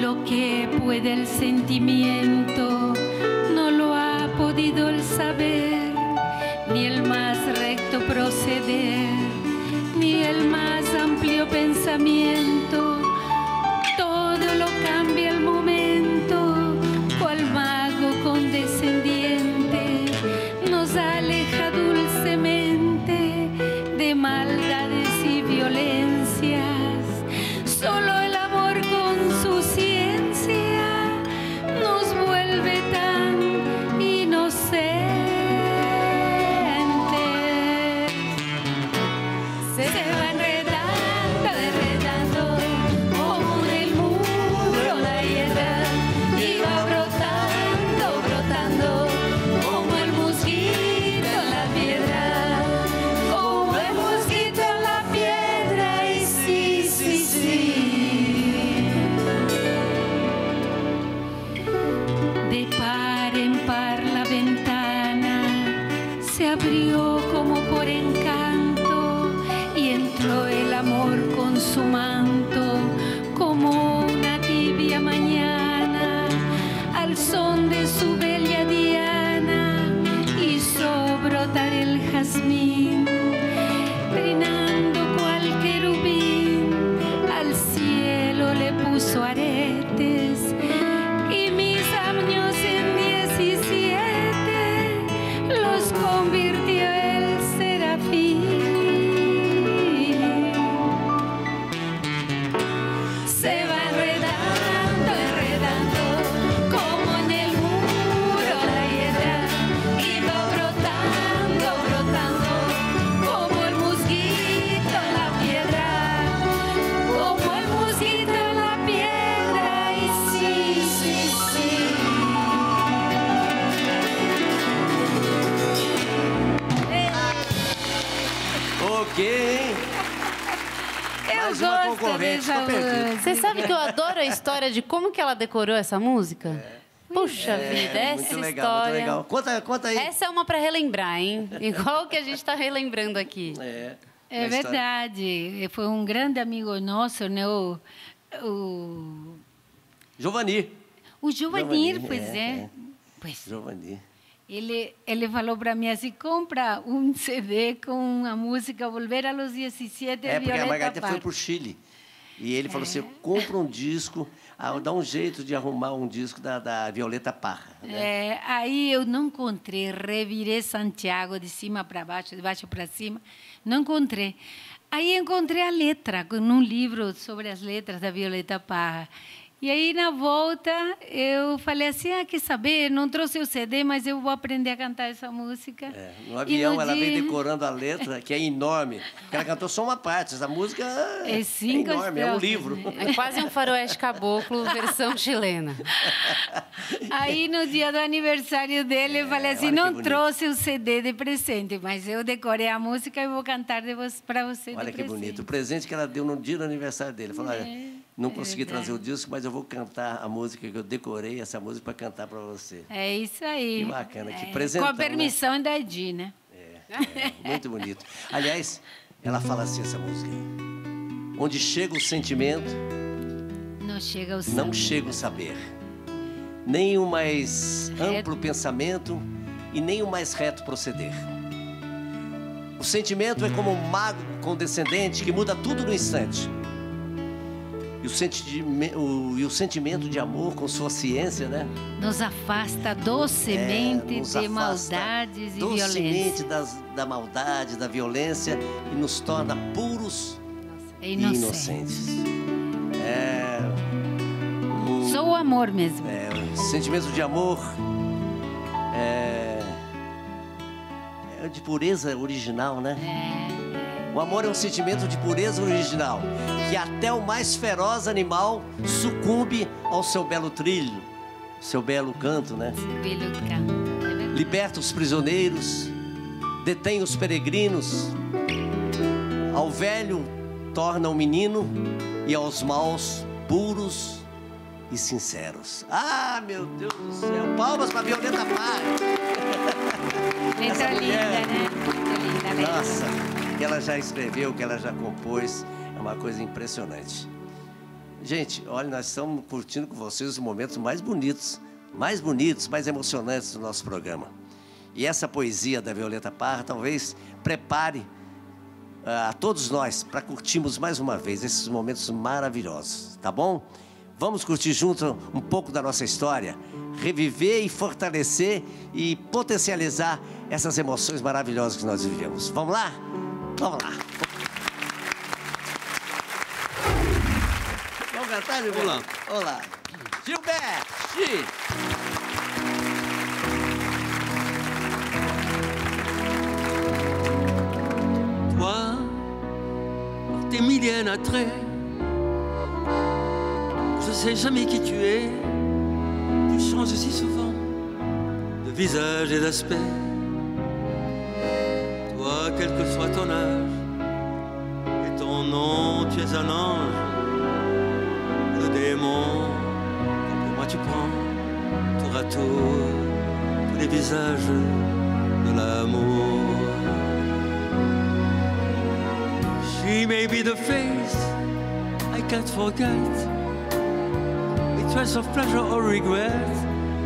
lo que puede el sentimiento, no lo ha podido el saber, ni el más recto proceder, ni el más amplio pensamiento. Todo lo cambia el momento, cual mago condescendiente nos aleja dulcemente de maldades y violencias. Solo el amor con su ciencia nos vuelve tan inocentes. Se va enredando, enredando como en el muro la hiedra, y va brotando, brotando como el mosquito. con su manto como una tibia mañana al son de su bella diana hizo brotar el jazmín trinando cual querubín al cielo le puso aretes y mis años en 17 los convirtió el serafín. Você sabe que eu adoro a história de como que ela decorou essa música? Puxa vida, essa muito legal, história... Muito legal. Conta aí. Essa é uma para relembrar, hein? Igual que a gente está relembrando aqui. É verdade. Foi um grande amigo nosso, né? O Giovanni. O Giovanni, pois é. Pois. Giovanni. Ele falou para mim assim, compra um CD com a música Volver aos 17, Violeta Parra. É, porque a Margarita foi para o Chile. E ele falou assim, compra um disco, dá um jeito de arrumar um disco da Violeta Parra. Né? Aí eu não encontrei, revirei Santiago de cima para baixo, de baixo para cima, não encontrei. Aí encontrei a letra, num livro sobre as letras da Violeta Parra. E aí, na volta, eu falei assim, quer saber, não trouxe o CD, mas eu vou aprender a cantar essa música. No avião, ela vem decorando a letra, que é enorme. Ela cantou só uma parte, essa música é enorme, é um livro. É quase um faroeste caboclo, versão chilena. Aí, no dia do aniversário dele, eu falei assim, não trouxe o CD de presente, mas eu decorei a música e vou cantar para você de presente. Olha que bonito, o presente que ela deu no dia do aniversário dele. Falou, olha... Não consegui trazer o disco, mas eu vou cantar a música que eu decorei, essa música, para cantar para você. É isso aí. Que bacana, que presentão. Com a permissão da Edi, né? Muito bonito. Aliás, ela fala assim, essa música. Onde chega o sentimento... Não chega o saber. Não chega o saber. Nem o mais amplo pensamento e nem o mais reto proceder. O sentimento é como um mago condescendente que muda tudo no instante. E o sentimento de amor, com sua ciência, né? Nos afasta docemente de maldades e violência. Docemente da maldade, da violência, e nos torna puros e inocentes. Só o amor mesmo. O sentimento de amor é de pureza original, né? O amor é um sentimento de pureza original, que até o mais feroz animal sucumbe ao seu belo trilho, seu belo canto, né? Belo canto. Liberta os prisioneiros, detém os peregrinos, ao velho torna o menino e aos maus puros e sinceros. Ah, meu Deus do céu! Palmas para Violeta Parra! Letra linda, né? Muito linda, letra. Nossa! Que ela já escreveu, que ela já compôs, é uma coisa impressionante. Gente, olha, nós estamos curtindo com vocês os momentos mais bonitos, mais emocionantes do nosso programa. E essa poesia da Violeta Parra talvez prepare a todos nós para curtirmos mais uma vez esses momentos maravilhosos, tá bom? Vamos curtir junto um pouco da nossa história, reviver e fortalecer e potencializar essas emoções maravilhosas que nós vivemos. Vamos lá? Vamos lá. Vamos cantar, Gilberto? Olá. Gilberto! Toi, par tes milliers d'attraits, je sais jamais qui tu es. Tu changes si souvent de visage et d'aspect. Toi, quel que soit ton âge et ton nom, tu es un ange, le démon, comme pour moi tu prends tour à tour tous les visages de l'amour. He may be the face I can't forget, a trace of pleasure or regret.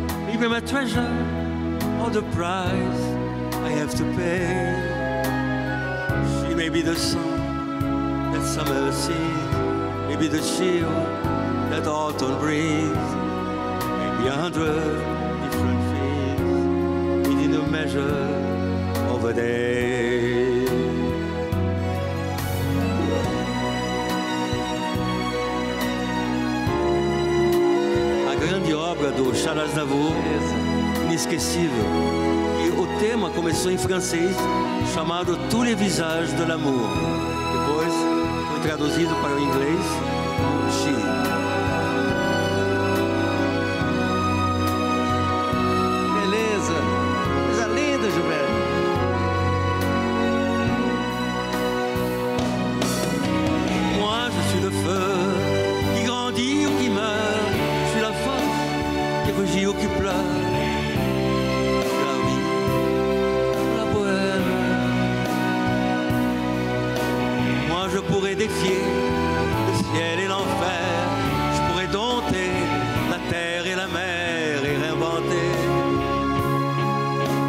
He may be my treasure or the price I have to pay. She may be the song that summer sings, maybe the chill that autumn brings, maybe 100 different things within the measure of a day. Obra do Charles Aznavour, inesquecível. E o tema começou em francês, chamado Tous les visages de l'amour. Depois foi traduzido para o inglês, Beleza, coisa linda, Gilberto. Moi, je suis le feu qui grandit ou qui meurt. Qui pleure, la vie, la bohème. Moi je pourrais défier le ciel et l'enfer, je pourrais dompter la terre et la mer et réinventer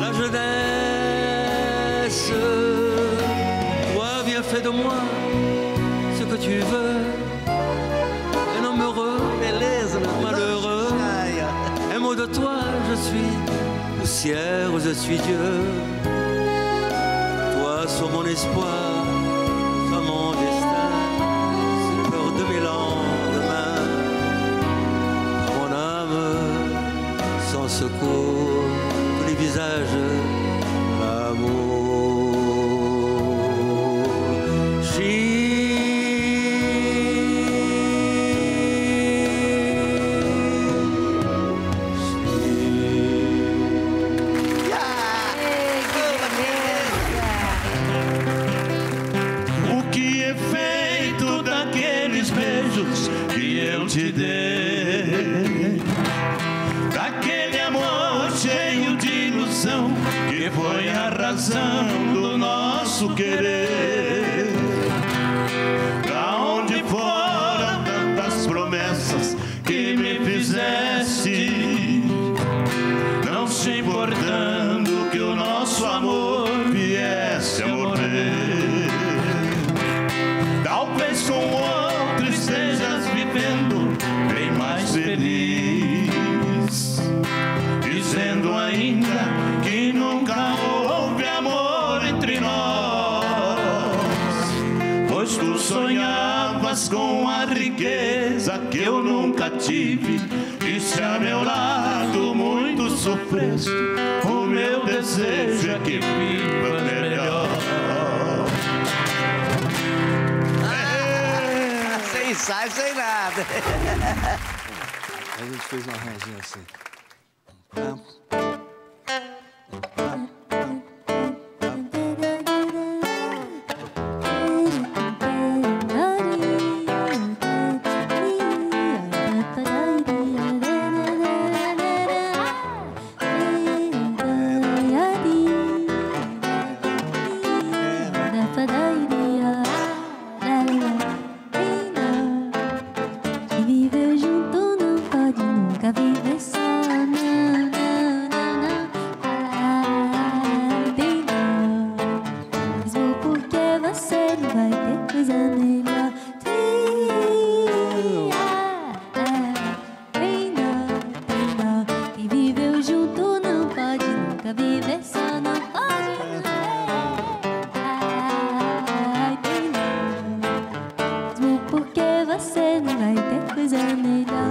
la jeunesse. Toi viens fais de moi ce que tu veux, un homme heureux, malheureux. De toi je suis poussière, je suis Dieu. Toi sois mon espoir, sois mon destin, support de mes lendemains. Mon âme sans secours, tous les visages, l'amour. Te dei daquele amor cheio de ilusão que foi a razão do nosso querer. Pra onde foram tantas promessas que me fizeste, não se importando que o nosso amor viesse a morrer. Talvez com outro estejas vivendo bem mais feliz, dizendo ainda que nunca houve amor entre nós, pois tu sonhavas com a riqueza que eu nunca tive, e se a meu lado muito sofreste, o meu desejo é que viva melhor. Sai sem nada. A gente fez um arranjinho assim. Coisa melhor.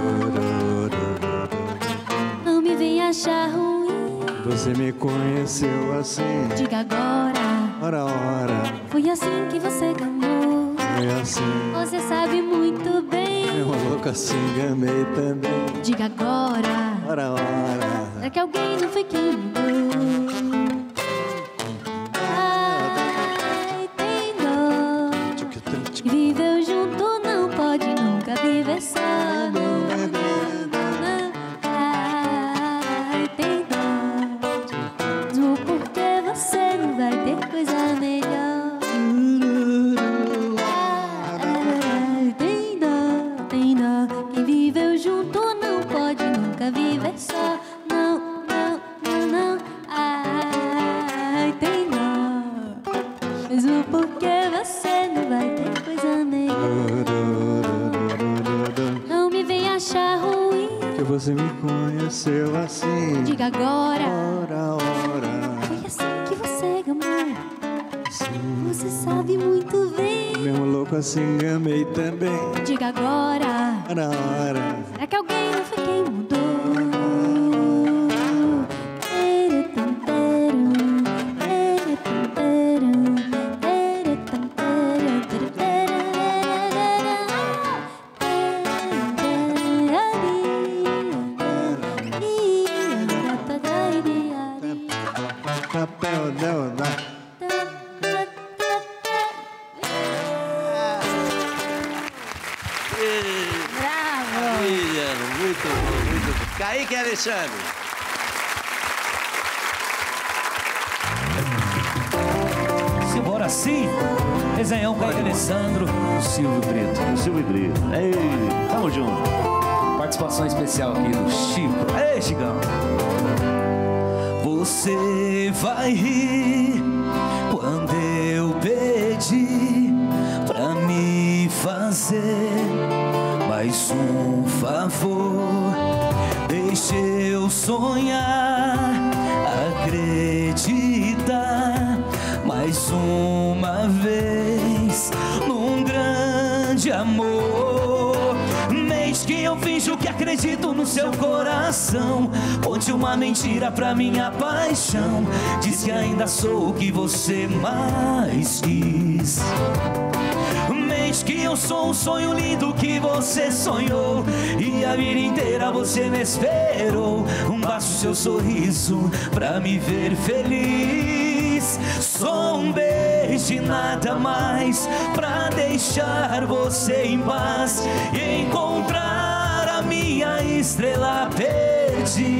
você me conheceu assim. Diga agora. Ora, ora. Foi assim que você gamou. Sim. Você sabe muito bem. Mesmo louco assim gamei também. Diga agora. Ora, ora. Será que alguém não foi quem mudou? Simbora sim, Resenhão, Cláudio Alessandro, Silvio Brito. Silvio Brito, ei, tamo junto. Participação especial aqui do Chico. Ei, Chicão. Você vai rir quando eu pedir pra me fazer mais um favor. Deixa eu sonhar, acreditar mais uma vez num grande amor. Desde que eu finjo que acredito no seu coração, ponte uma mentira pra minha paixão. Diz que ainda sou o que você mais quis. Que eu sou um sonho lindo que você sonhou, e a vida inteira você me esperou. Basta o seu sorriso pra me ver feliz. Só um beijo e nada mais, pra deixar você em paz e encontrar a minha estrela perdida.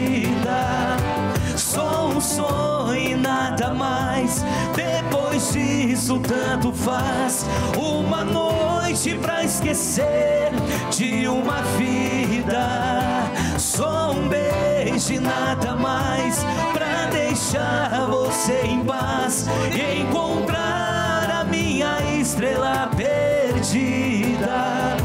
Só um sonho e nada mais, depois disso tanto faz. Uma noite pra esquecer de uma vida. Só um beijo e nada mais, pra deixar você em paz e encontrar a minha estrela perdida.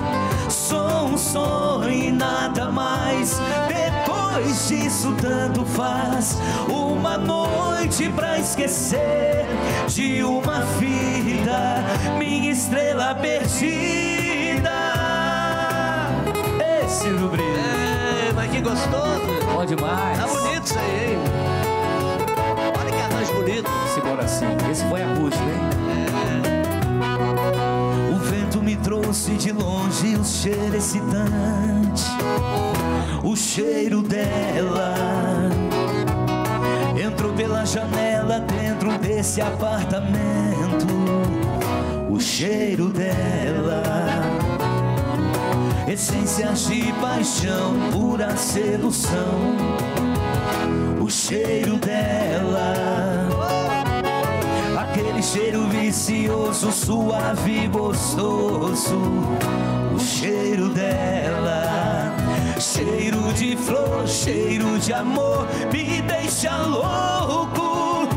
Só um sonho e nada mais, depois disso tanto faz. Uma noite pra esquecer de uma vida, minha estrela perdida. Ei, Silvio Brito. É, mas que gostoso. Bom demais. Tá bonito isso aí, hein? Olha que arranjo bonito. Simbora assim, esse foi acústico, hein? É. O vento me trouxe de longe um cheiro excitante, o cheiro dela. Entro pela janela dentro desse apartamento, o cheiro dela. Essências de paixão, pura sedução, o cheiro dela. Aquele cheiro vicioso, suave e gostoso, o cheiro dela. Cheiro de flor, cheiro de amor, me deixa louco.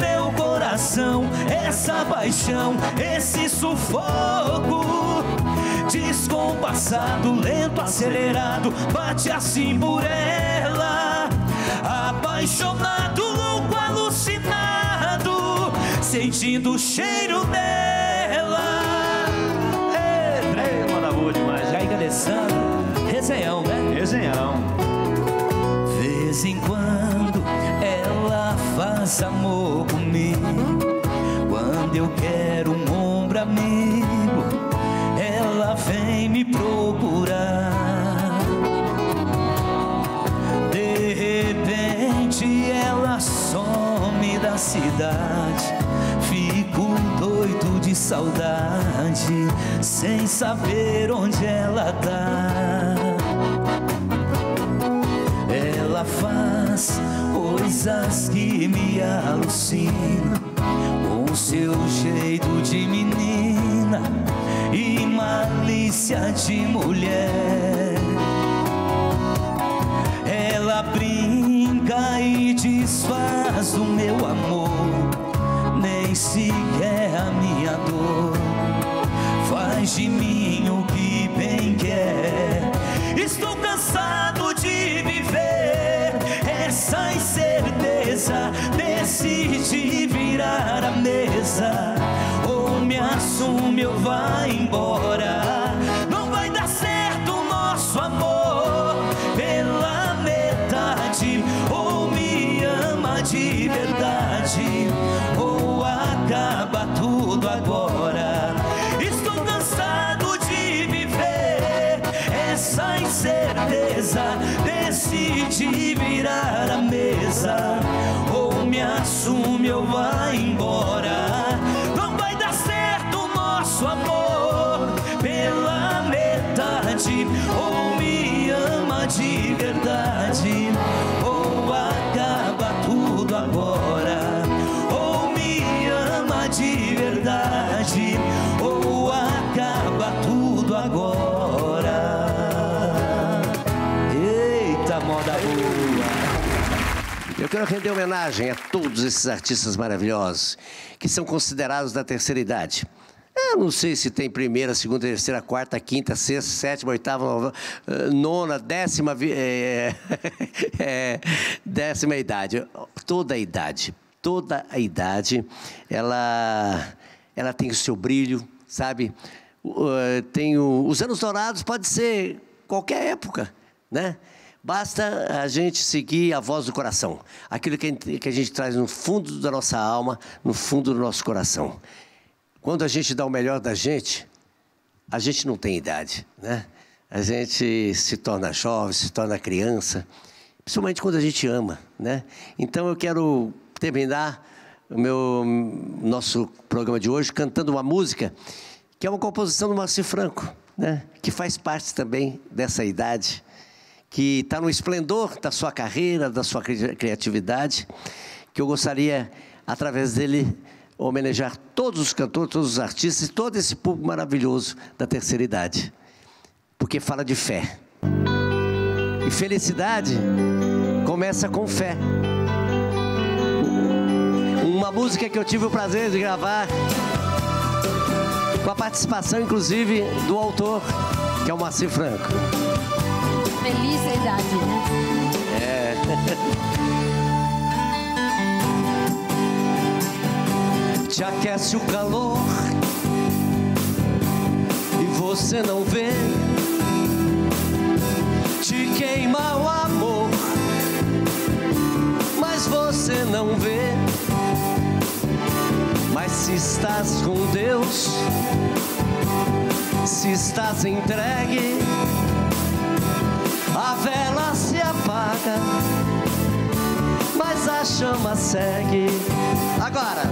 Meu coração, essa paixão, esse sufoco. Descompassado, lento, acelerado, bate assim por ela. Apaixonado, louco, alucinado, sentindo o cheiro dela. É, trema na boa demais, já encadeçando. Resenhão, né? Resenhão. Vez em quando ela faz amor comigo, quando eu quero um ombro amigo, ela vem me procurar. De repente ela some da cidade, fico doido de saudade, sem saber onde ela tá. Ela faz coisas que me alucinam, com seu jeito de menina e malícia de mulher. Ela brinca e desfaz o meu amor, nem sequer a minha dor. Faz de mim o que bem quer. Estou cansado de tristeza, ou me assume ou vai embora. Não vai dar certo o nosso amor pela metade, ou me ama de verdade, ou acaba tudo agora. Estou cansado de viver essa incerteza, decidi virar a mesa, ou me assume ou vai embora. Não vai dar certo o nosso amor pela metade, ou me ama de verdade, ou acaba tudo agora. Ou me ama de verdade, ou acaba tudo agora. Eita, moda boa! Eu quero render homenagem a todos esses artistas maravilhosos que são considerados da terceira idade. Eu não sei se tem primeira, segunda, terceira, quarta, quinta, sexta, sétima, oitava, nona, décima, décima idade. Toda a idade, ela tem o seu brilho, sabe? Tem os anos dourados, pode ser qualquer época, né? Basta a gente seguir a voz do coração, aquilo que a gente traz no fundo da nossa alma, no fundo do nosso coração. Quando a gente dá o melhor da gente, a gente não tem idade, né? A gente se torna jovem, se torna criança, principalmente quando a gente ama, né? Então eu quero terminar o nosso programa de hoje cantando uma música que é uma composição do Moacir Franco, né? Que faz parte também dessa idade, que está no esplendor da sua carreira, da sua criatividade, que eu gostaria, através dele, homenagear todos os cantores, todos os artistas e todo esse público maravilhoso da terceira idade, porque fala de fé. E felicidade começa com fé. Uma música que eu tive o prazer de gravar, com a participação, inclusive, do autor, que é o Moacir Franco. Feliz a idade, né? É. Te aquece o calor e você não vê. Te queima o amor, mas você não vê. Mas se estás com Deus, se estás entregue, a vela se apaga, mas a chama segue. Agora,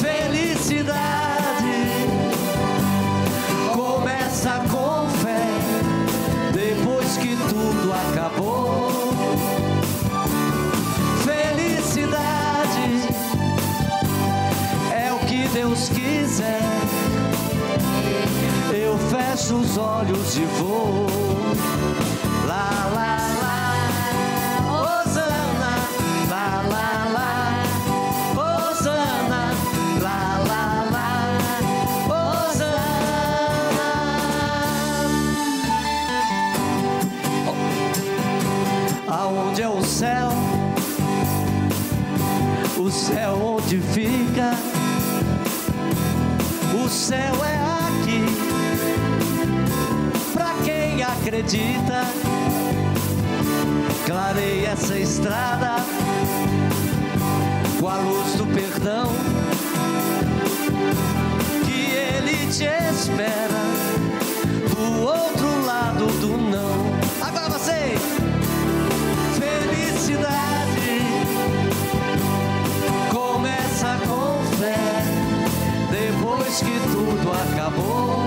felicidade começa com fé. Depois que tudo acabou, felicidade é o que Deus quiser. Eu fecho os olhos e vou. La, la, la, Osana, la, la, la, Osana, la, la, la, Osana. Aonde é o céu onde fica, o céu é aqui, pra quem acredita. Clarei essa estrada com a luz do perdão, que ele te espera do outro lado do não. Agora você! Felicidade começa com fé. Depois que tudo acabou,